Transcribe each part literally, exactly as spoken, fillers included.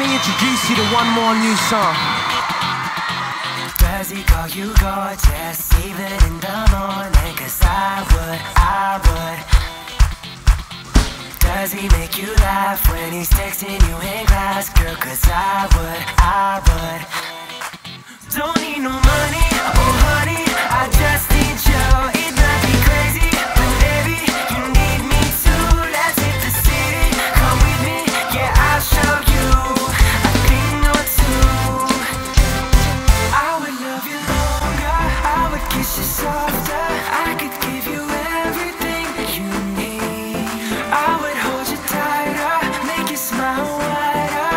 me introduce you to one more new song. Does he call you gorgeous even in the morning? Cause I would, I would. Does he make you laugh when he's texting you in class? Girl, cause I would, I would. Don't need no money, oh honey, I just need you. It might be crazy, but baby, you need me too. Let's hit the city, come with me, yeah, I'll show you. Softer, I could give you everything you need. I would hold you tighter, make you smile wider,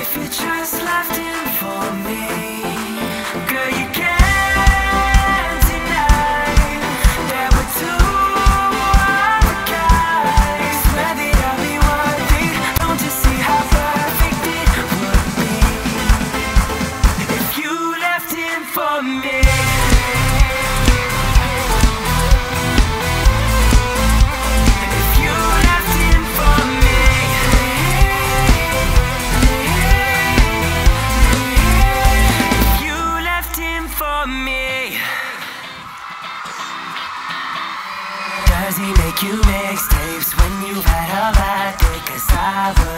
if you just left it for me. Girl, you can't deny that we're two of a kind. Swear that I'll be worth it, don't you see how perfect it would be if you left it for me. You mixtapes when you've had a bad day, cause I would.